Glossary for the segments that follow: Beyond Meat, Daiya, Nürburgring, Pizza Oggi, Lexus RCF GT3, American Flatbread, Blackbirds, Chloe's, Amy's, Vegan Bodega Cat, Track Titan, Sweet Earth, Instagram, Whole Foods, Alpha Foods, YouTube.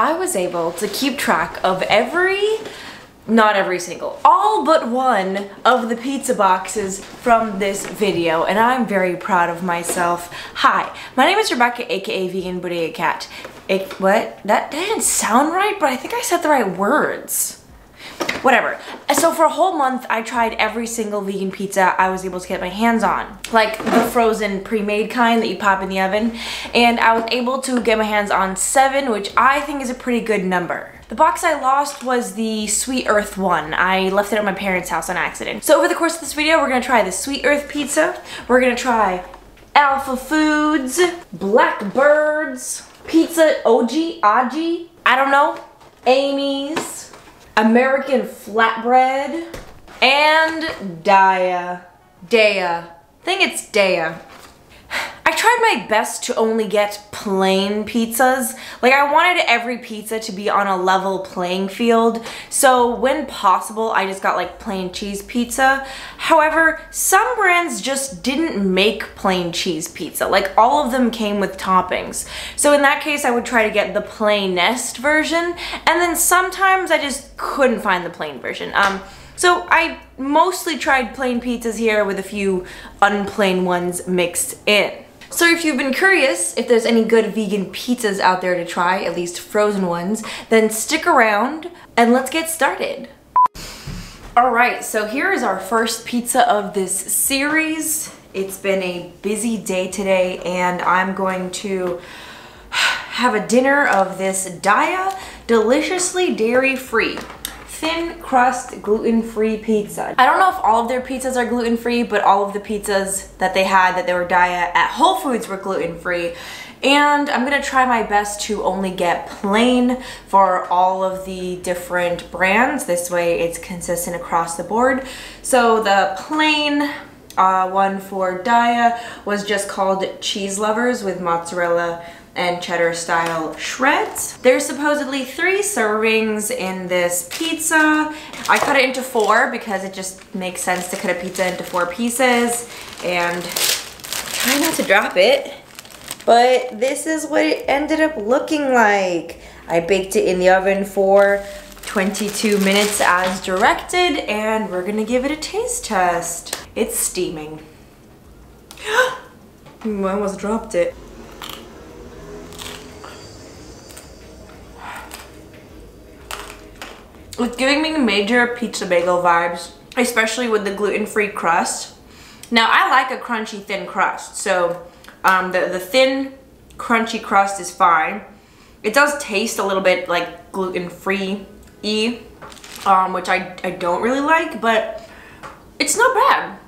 I was able to keep track of all but one of the pizza boxes from this video, and I'm very proud of myself. Hi, my name is Rebecca, aka Vegan Bodega Cat. That didn't sound right, but I think I said the right words. Whatever. So for a whole month, I tried every single vegan pizza I was able to get my hands on. Like the frozen pre-made kind that you pop in the oven. And I was able to get my hands on 7, which I think is a pretty good number. The box I lost was the Sweet Earth one. I left it at my parents' house on accident. So over the course of this video, we're gonna try the Sweet Earth pizza. We're gonna try Alpha Foods, Blackbirds, Pizza Oggi, I don't know, Amy's, American Flatbread, and Daiya. I think it's Daiya. I tried my best to only get plain pizzas. Like, I wanted every pizza to be on a level playing field, so when possible, I just got like plain cheese pizza. However, some brands just didn't make plain cheese pizza. Like, all of them came with toppings. So in that case, I would try to get the plainest version, and then sometimes I just couldn't find the plain version. So I mostly tried plain pizzas here with a few unplain ones mixed in. So if you've been curious if there's any good vegan pizzas out there to try, at least frozen ones, then stick around and let's get started. Alright, so here is our first pizza of this series. It's been a busy day today and I'm going to have a dinner of this Daiya deliciously dairy-free. Thin crust gluten-free pizza. I don't know if all of their pizzas are gluten-free, but all of the pizzas that they had that they were Daiya at Whole Foods were gluten-free. And I'm gonna try my best to only get plain for all of the different brands. This way it's consistent across the board. So the plain one for Daiya was just called Cheese Lovers with mozzarella and cheddar style shreds. There's supposedly 3 servings in this pizza. I cut it into 4 because it just makes sense to cut a pizza into 4 pieces, and try not to drop it, but this is what it ended up looking like. I baked it in the oven for 22 minutes as directed, and we're gonna give it a taste test. It's steaming. Ooh, I almost dropped it. It's giving me major pizza bagel vibes, especially with the gluten-free crust. Now, I like a crunchy thin crust, so the thin crunchy crust is fine. It does taste a little bit like gluten-free-y, which I don't really like, but it's not bad.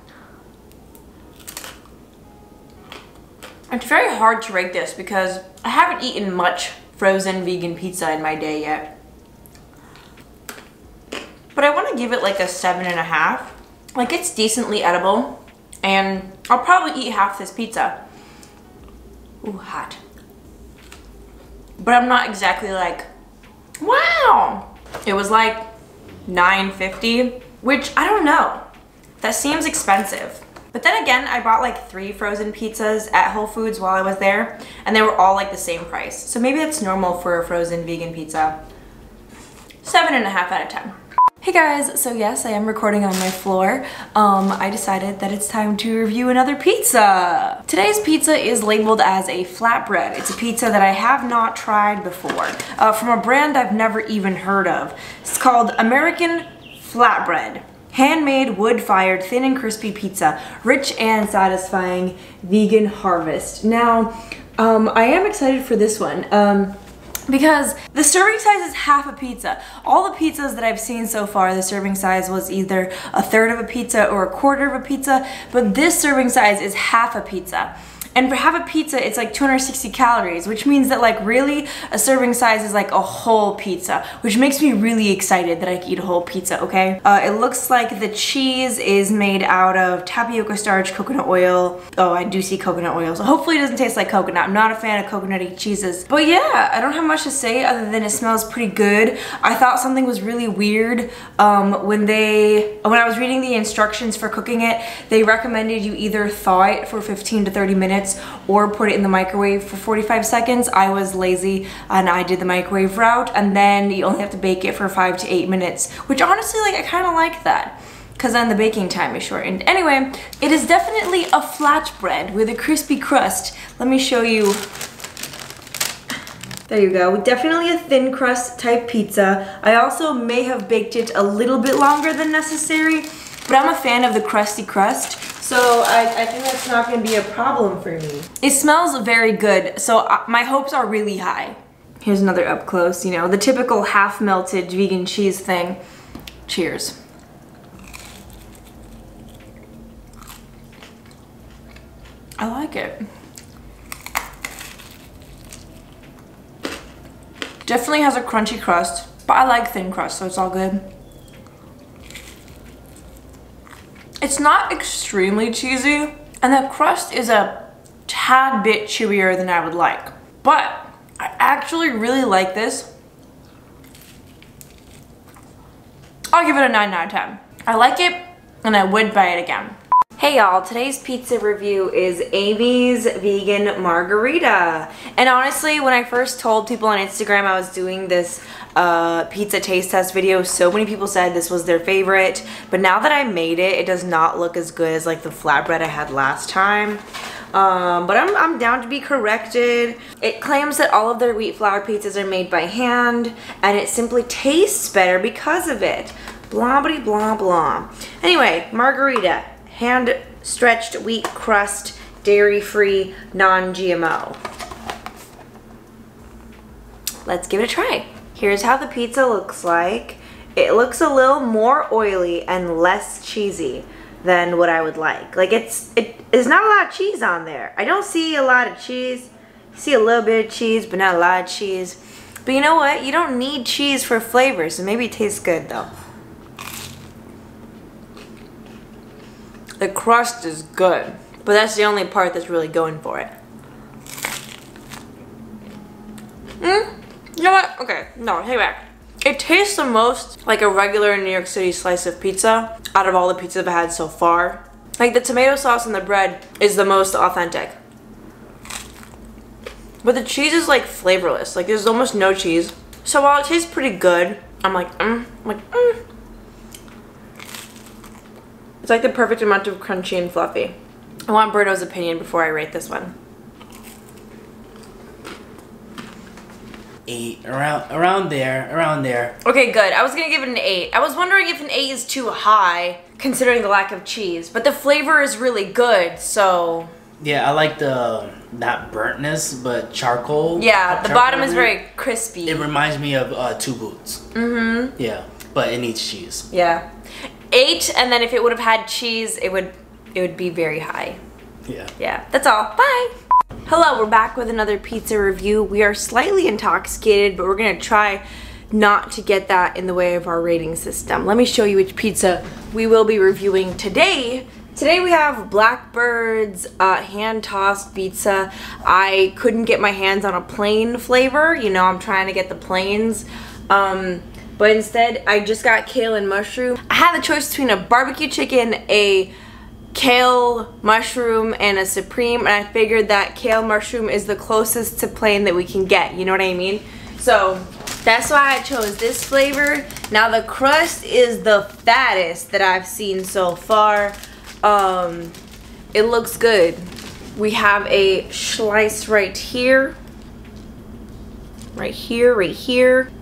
It's very hard to rate this because I haven't eaten much frozen vegan pizza in my day yet. But I want to give it like a 7.5. Like, it's decently edible, and I'll probably eat half this pizza. Ooh, hot. But I'm not exactly like, wow! It was like $9.50, which I don't know. That seems expensive. But then again, I bought like 3 frozen pizzas at Whole Foods while I was there, and they were all like the same price. So maybe that's normal for a frozen vegan pizza. 7.5 out of 10. Hey guys, so yes, I am recording on my floor. I decided that it's time to review another pizza. Today's pizza is labeled as a flatbread. It's a pizza that I have not tried before, from a brand I've never even heard of. It's called American Flatbread. Handmade, wood-fired, thin and crispy pizza. Rich and satisfying vegan harvest. Now, I am excited for this one. Because the serving size is half a pizza. All the pizzas that I've seen so far, the serving size was either a 1/3 of a pizza or a 1/4 of a pizza, but this serving size is half a pizza. And for half a pizza, it's like 260 calories, which means that, like, really, a serving size is like a whole pizza, which makes me really excited that I can eat a whole pizza, okay? It looks like the cheese is made out of tapioca starch, coconut oil. Oh, I do see coconut oil, so hopefully it doesn't taste like coconut. I'm not a fan of coconutty cheeses. But yeah, I don't have much to say other than it smells pretty good. I thought something was really weird when I was reading the instructions for cooking it. They recommended you either thaw it for 15 to 30 minutes minutes or put it in the microwave for 45 seconds. I was lazy and I did the microwave route, and then you only have to bake it for 5 to 8 minutes, which honestly, like, I kind of like that, because then the baking time is shortened. Anyway, it is definitely a flatbread with a crispy crust. Let me show you. There you go. Definitely a thin crust type pizza. I also may have baked it a little bit longer than necessary, but I'm a fan of the crusty crust, so I think that's not going to be a problem for me. It smells very good, so my hopes are really high. Here's another up close, you know, the typical half-melted vegan cheese thing. Cheers. I like it. Definitely has a crunchy crust, but I like thin crust, so it's all good. It's not extremely cheesy, and the crust is a tad bit chewier than I would like, but I actually really like this. I'll give it a 9 out of 10. I like it, and I would buy it again. Hey y'all, today's pizza review is Amy's Vegan Margarita. And honestly, when I first told people on Instagram I was doing this pizza taste test video, so many people said this was their favorite. But now that I made it, it does not look as good as like the flatbread I had last time. But I'm down to be corrected. It claims that all of their wheat flour pizzas are made by hand, and it simply tastes better because of it. Blah, blah, blah, blah. Anyway, margarita. Hand-stretched wheat crust, dairy-free, non-GMO. Let's give it a try. Here's how the pizza looks like. It looks a little more oily and less cheesy than what I would like. Like, it's not a lot of cheese on there. I don't see a lot of cheese. I see a little bit of cheese, but not a lot of cheese. But you know what? You don't need cheese for flavor, so maybe it tastes good though. The crust is good, but that's the only part that's really going for it. You know what? Okay, no, take it back. It tastes the most like a regular New York City slice of pizza out of all the pizzas I've had so far. Like, the tomato sauce and the bread is the most authentic. But the cheese is like flavorless. Like, there's almost no cheese. So while it tastes pretty good, I'm like, it's like the perfect amount of crunchy and fluffy. I want Berto's opinion before I rate this one. Around there. Okay, good. I was gonna give it an 8. I was wondering if an 8 is too high, considering the lack of cheese, but the flavor is really good, so... Yeah, I like the, not burntness, but charcoal. Yeah, the bottom is very crispy. It reminds me of Two Boots. Mm-hmm. Yeah, but it needs cheese. Yeah. 8, and then if it would have had cheese, it would be very high. Yeah. Yeah, that's all. Bye! Hello, we're back with another pizza review. We are slightly intoxicated, but we're gonna try not to get that in the way of our rating system. Let me show you which pizza we will be reviewing today. Today we have Blackbirds hand-tossed pizza. I couldn't get my hands on a plain flavor. You know, I'm trying to get the plains. But instead, I just got kale and mushroom. I had the choice between a barbecue chicken, a kale mushroom, and a supreme, and I figured that kale mushroom is the closest to plain that we can get, you know what I mean? So that's why I chose this flavor. Now the crust is the fattest that I've seen so far. It looks good. We have a slice right here. Right here.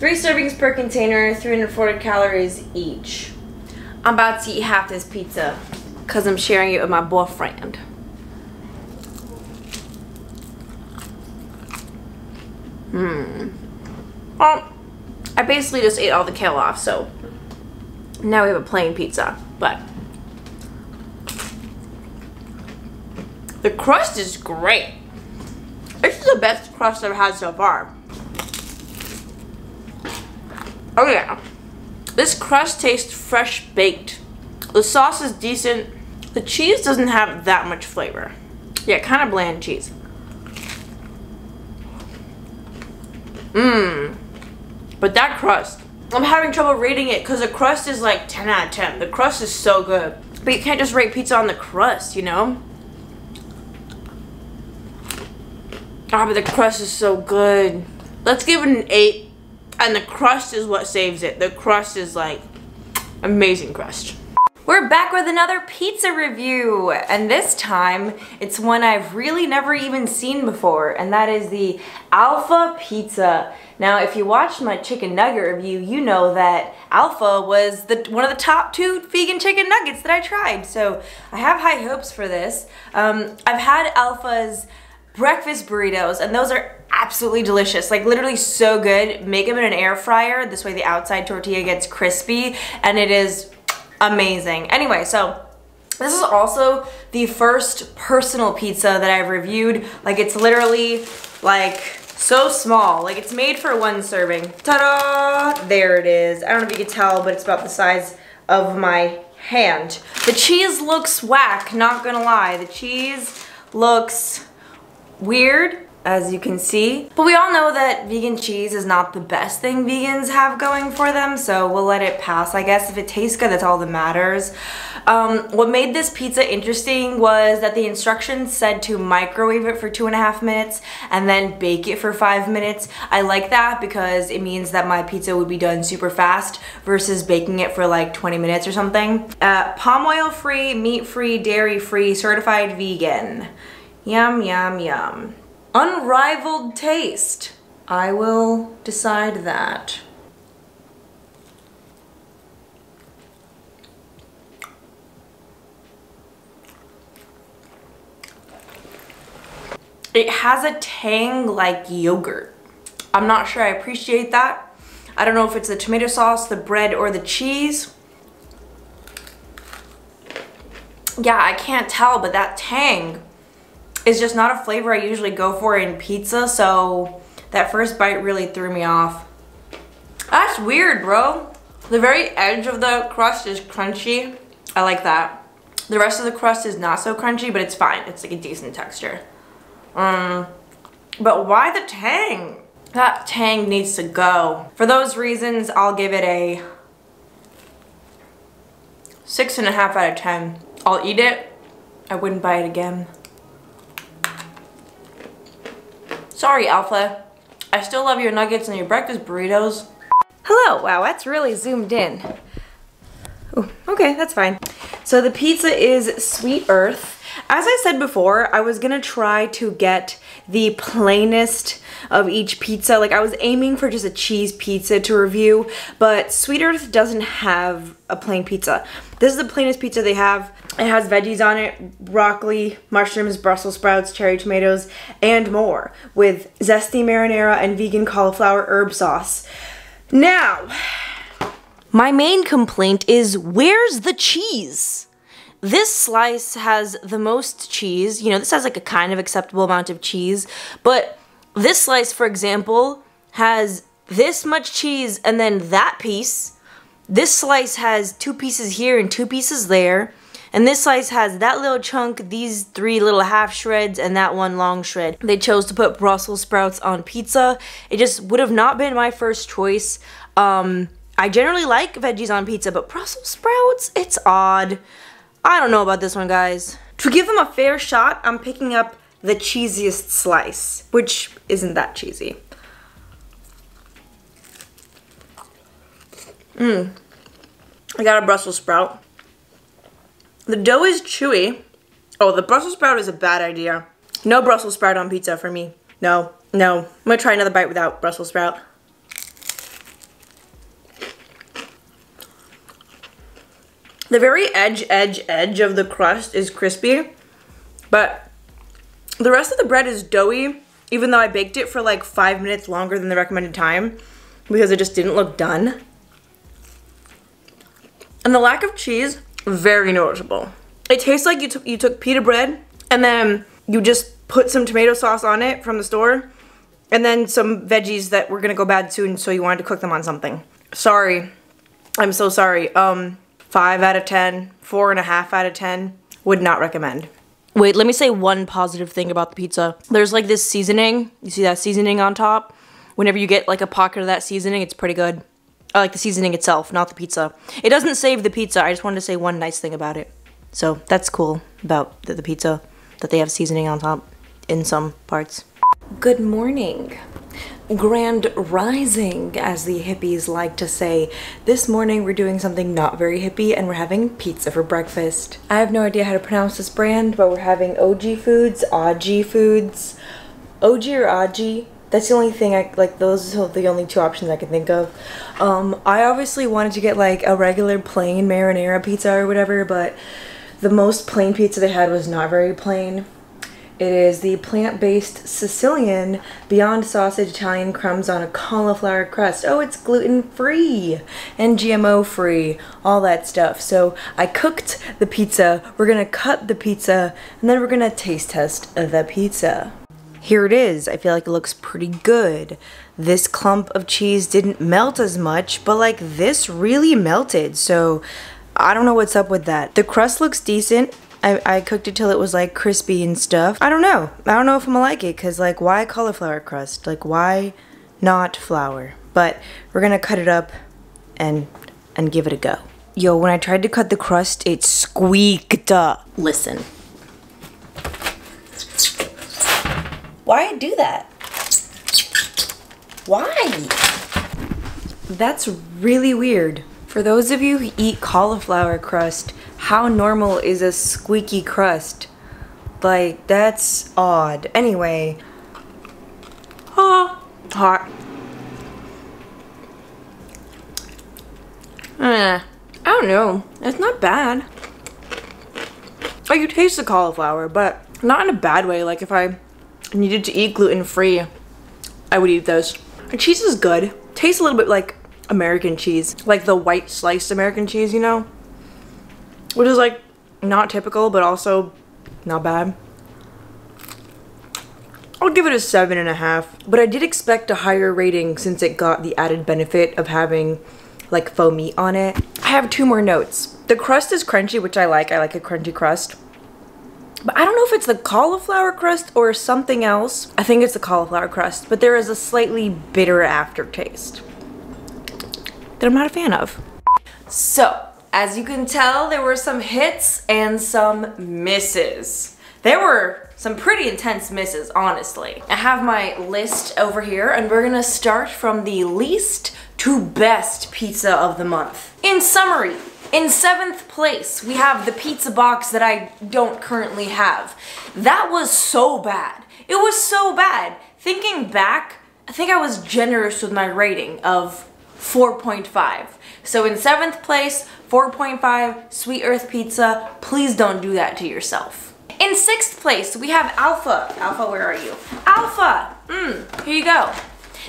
3 servings per container, 340 calories each. I'm about to eat half this pizza because I'm sharing it with my boyfriend. Well, I basically just ate all the kale off, so now we have a plain pizza, but the crust is great. This is the best crust I've had so far. Oh yeah, this crust tastes fresh baked. The sauce is decent. The cheese doesn't have that much flavor. Yeah, kind of bland cheese. But that crust, I'm having trouble rating it because the crust is like 10 out of 10. The crust is so good. But you can't just rate pizza on the crust, you know? Ah, but the crust is so good. Let's give it an 8. And the crust is what saves it. The crust is like amazing crust. We're back with another pizza review, and this time it's one I've really never even seen before, and that is the Alpha Pizza. Now if you watched my chicken nugget review, you know that Alpha was one of the top 2 vegan chicken nuggets that I tried, so I have high hopes for this. I've had Alpha's breakfast burritos, and those are absolutely delicious, like literally so good. Make them in an air fryer, this way the outside tortilla gets crispy, and it is amazing. Anyway, so this is also the first personal pizza that I've reviewed. Like, it's literally like so small, like it's made for one serving. Ta-da! There it is. I don't know if you can tell, but it's about the size of my hand. The cheese looks whack, not gonna lie. The cheese looks weird, as you can see. But we all know that vegan cheese is not the best thing vegans have going for them, so we'll let it pass, I guess. If it tastes good, that's all that matters. What made this pizza interesting was that the instructions said to microwave it for 2.5 minutes and then bake it for 5 minutes. I like that because it means that my pizza would be done super fast versus baking it for like 20 minutes or something. Palm oil free, meat free, dairy free, certified vegan. Yum, yum, yum. Unrivaled taste. I will decide that. It has a tang like yogurt. I'm not sure I appreciate that. I don't know if it's the tomato sauce, the bread, or the cheese. Yeah, I can't tell, but that tang, it's just not a flavor I usually go for in pizza, so that first bite really threw me off. That's weird, bro. The very edge of the crust is crunchy. I like that. The rest of the crust is not so crunchy, but it's fine. It's like a decent texture. But why the tang? That tang needs to go. For those reasons, I'll give it a 6.5 out of 10. I'll eat it. I wouldn't buy it again. Sorry, Alpha. I still love your nuggets and your breakfast burritos. Hello. Wow, that's really zoomed in. Oh, okay, that's fine. So the pizza is Sweet Earth. As I said before, I was gonna try to get the plainest of each pizza. Like, I was aiming for just a cheese pizza to review, but Sweet Earth doesn't have a plain pizza. This is the plainest pizza they have. It has veggies on it, broccoli, mushrooms, Brussels sprouts, cherry tomatoes, and more, with zesty marinara and vegan cauliflower herb sauce. Now, my main complaint is, where's the cheese? This slice has the most cheese. You know, this has like a kind of acceptable amount of cheese, but this slice, for example, has this much cheese and then that piece. This slice has 2 pieces here and 2 pieces there. And this slice has that little chunk, these 3 little half shreds, and that 1 long shred. They chose to put Brussels sprouts on pizza. It just would have not been my first choice. I generally like veggies on pizza, but Brussels sprouts? It's odd. I don't know about this one, guys. To give them a fair shot, I'm picking up the cheesiest slice, which isn't that cheesy. I got a Brussels sprout. The dough is chewy. Oh, the Brussels sprout is a bad idea. No Brussels sprout on pizza for me. No, no. I'm gonna try another bite without Brussels sprout. The very edge of the crust is crispy, but the rest of the bread is doughy, even though I baked it for like 5 minutes longer than the recommended time because it just didn't look done. And the lack of cheese, very noticeable. It tastes like you took pita bread and then you just put some tomato sauce on it from the store and then some veggies that were gonna go bad soon, so you wanted to cook them on something. Sorry, I'm so sorry. 5 out of 10, 4.5 out of 10, would not recommend. Wait, let me say one positive thing about the pizza. There's like this seasoning, you see that seasoning on top? Whenever you get like a pocket of that seasoning, it's pretty good. I like the seasoning itself, not the pizza. It doesn't save the pizza. I just wanted to say one nice thing about it. So that's cool about the pizza, that they have seasoning on top in some parts. Good morning. Grand rising, as the hippies like to say. This morning we're doing something not very hippie and we're having pizza for breakfast. I have no idea how to pronounce this brand, but we're having Oggi Foods. That's the only thing I like. Those are the only two options I can think of. I obviously wanted to get like a regular plain marinara pizza or whatever, but the most plain pizza they had was not very plain. It is the plant-based Sicilian Beyond Sausage Italian Crumbs on a Cauliflower Crust. Oh, it's gluten-free and GMO-free, all that stuff. So I cooked the pizza, we're gonna cut the pizza, and then we're gonna taste test the pizza. Here it is. I feel like it looks pretty good. This clump of cheese didn't melt as much, but like this really melted, so I don't know what's up with that. The crust looks decent. I cooked it till it was like crispy and stuff. I don't know if I'm gonna like it, because like why cauliflower crust? Like why not flour? But we're gonna cut it up and give it a go. Yo, when I tried to cut the crust, it squeaked up. Listen. Why do that? Why? That's really weird. For those of you who eat cauliflower crust, how normal is a squeaky crust? Like, that's odd. Anyway. Oh, hot. I don't know. It's not bad. Like, you taste the cauliflower, but not in a bad way. Like, if I needed to eat gluten-free, I would eat those. The cheese is good. Tastes a little bit like American cheese. Like the white sliced American cheese, you know? Which is like not typical, but also not bad. I'll give it a 7.5, but I did expect a higher rating since it got the added benefit of having like faux meat on it. I have two more notes. The crust is crunchy, which I like. I like a crunchy crust, but I don't know if it's the cauliflower crust or something else. I think it's the cauliflower crust, but there is a slightly bitter aftertaste that I'm not a fan of. So, as you can tell, there were some hits and some misses. There were some pretty intense misses, honestly. I have my list over here, and we're gonna start from the least to best pizza of the month. In summary, in 7th place, we have the pizza box that I don't currently have. That was so bad. It was so bad. Thinking back, I think I was generous with my rating of 4.5. So in 7th place, 4.5, Sweet Earth Pizza. Please don't do that to yourself. In 6th place, we have Alpha. Alpha, where are you? Alpha! Here you go.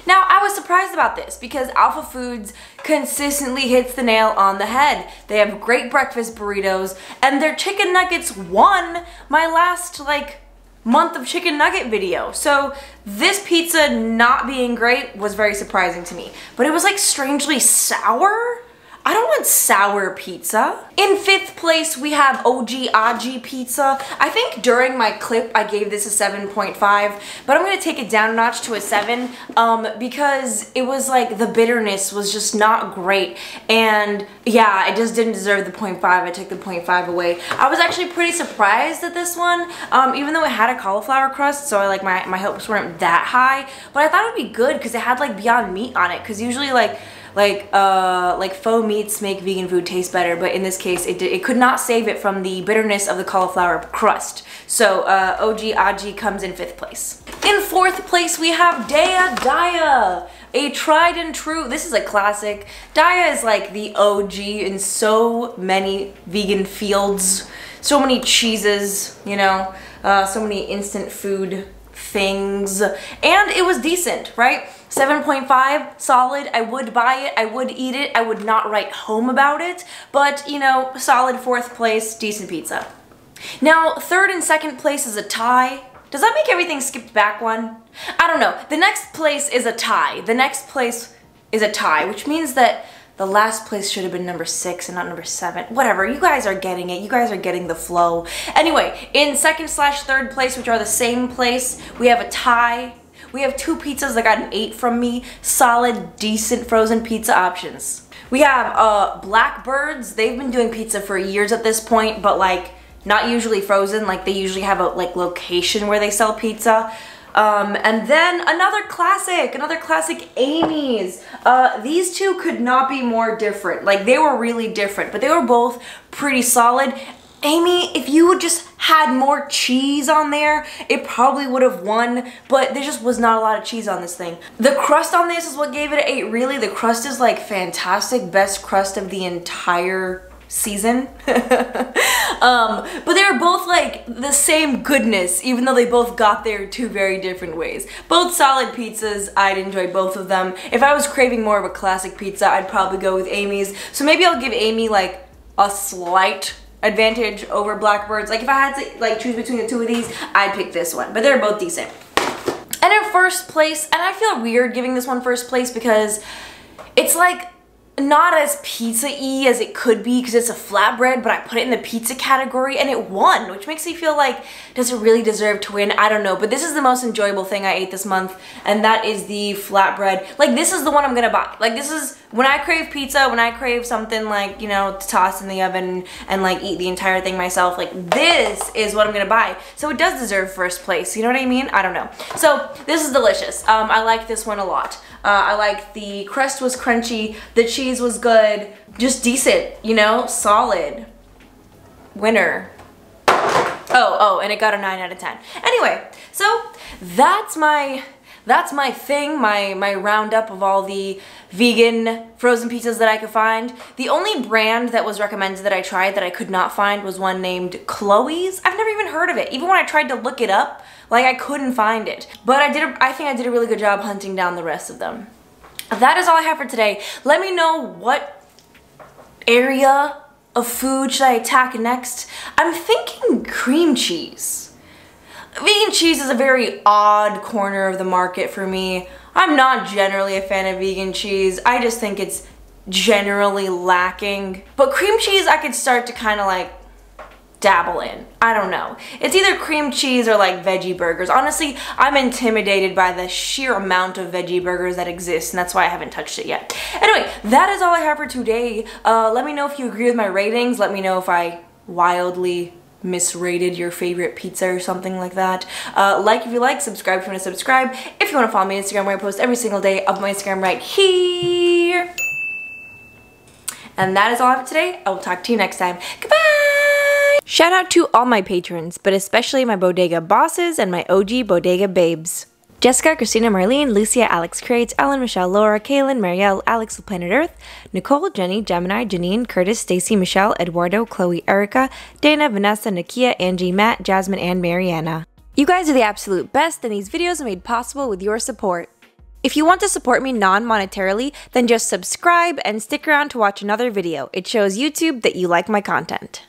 Now, I was surprised about this because Alpha Foods consistently hits the nail on the head. They have great breakfast burritos, and their chicken nuggets won my last, like, month of chicken nugget video. So this pizza not being great was very surprising to me, but it was like strangely sour. I don't want sour pizza. In 5th place, we have Oggi Pizza. I think during my clip, I gave this a 7.5, but I'm gonna take it down a notch to a 7 because it was like the bitterness was just not great. And yeah, I just didn't deserve the 0.5. I took the 0.5 away. I was actually pretty surprised at this one, even though it had a cauliflower crust, so I like my hopes weren't that high, but I thought it'd be good because it had like Beyond Meat on it, because usually like faux meats make vegan food taste better, but in this case it could not save it from the bitterness of the cauliflower crust. So Oggi comes in 5th place. In 4th place, we have Daiya. A tried and true, this is a classic. Daiya is like the OG in so many vegan fields, so many cheeses, you know, so many instant food things, and it was decent, right? 7.5, solid. I would buy it, I would eat it, I would not write home about it, but you know, solid 4th place, decent pizza. Now, 3rd and 2nd place is a tie. Does that make everything skipped back one? I don't know. The next place is a tie. The next place is a tie, which means that the last place should have been number 6 and not number 7. Whatever, you guys are getting it. You guys are getting the flow. Anyway, in 2nd/3rd place, which are the same place, we have a tie. We have two pizzas that got an 8 from me. Solid, decent frozen pizza options. We have Blackbirds. They've been doing pizza for years at this point, but like not usually frozen. Like they usually have a like location where they sell pizza. And then another classic Amy's. These two could not be more different. Like, they were really different, but they were both pretty solid. Amy, if you would just had more cheese on there, it probably would have won, but there just was not a lot of cheese on this thing. The crust on this is what gave it an 8, really. The crust is like fantastic, best crust of the entire season. But they're both like the same goodness, even though they both got there two very different ways. Both solid pizzas, I'd enjoy both of them. If I was craving more of a classic pizza, I'd probably go with Amy's. So maybe I'll give Amy like a slight advantage over Blackbirds. Like, if I had to like choose between the two of these, I'd pick this one, but they're both decent. And in first place, and I feel weird giving this one first place because it's like not as pizza-y as it could be because it's a flatbread, but I put it in the pizza category and it won, which makes me feel like, does it really deserve to win? I don't know, but this is the most enjoyable thing I ate this month, and that is the flatbread. Like, this is the one I'm gonna buy. Like, this is when I crave pizza, when I crave something like, you know, to toss in the oven and like eat the entire thing myself, like, this is what I'm gonna buy. So it does deserve first place, you know what I mean? I don't know. So this is delicious. I like this one a lot. I like the crust was crunchy, the cheese was good, just decent, you know, solid. Winner. Oh, and it got a 9 out of 10. Anyway, so that's my thing, my roundup of all the vegan frozen pizzas that I could find. The only brand that was recommended that I tried that I could not find was one named Chloe's. I've never even heard of it. Even when I tried to look it up, like, I couldn't find it. But I think I did a really good job hunting down the rest of them. That is all I have for today. Let me know what area of food should I attack next. I'm thinking cream cheese. Vegan cheese is a very odd corner of the market for me. I'm not generally a fan of vegan cheese. I just think it's generally lacking. But cream cheese I could start to kind of like dabble in. I don't know. It's either cream cheese or like veggie burgers. Honestly, I'm intimidated by the sheer amount of veggie burgers that exist, and that's why I haven't touched it yet. Anyway, that is all I have for today. Let me know if you agree with my ratings. Let me know if I wildly misrated your favorite pizza or something like that. Like if you like, subscribe if you want to subscribe. If you want to follow me on Instagram, where I post every single day, up my Instagram right here. And that is all I have for today. I will talk to you next time. Goodbye! Shout out to all my patrons, but especially my bodega bosses and my OG bodega babes. Jessica, Christina, Marlene, Lucia, Alex Crates, Ellen, Michelle, Laura, Kaylin, Marielle, Alex of Planet Earth, Nicole, Jenny, Gemini, Janine, Curtis, Stacy, Michelle, Eduardo, Chloe, Erica, Dana, Vanessa, Nakia, Angie, Matt, Jasmine, and Mariana. You guys are the absolute best, and these videos are made possible with your support. If you want to support me non-monetarily, then just subscribe and stick around to watch another video. It shows YouTube that you like my content.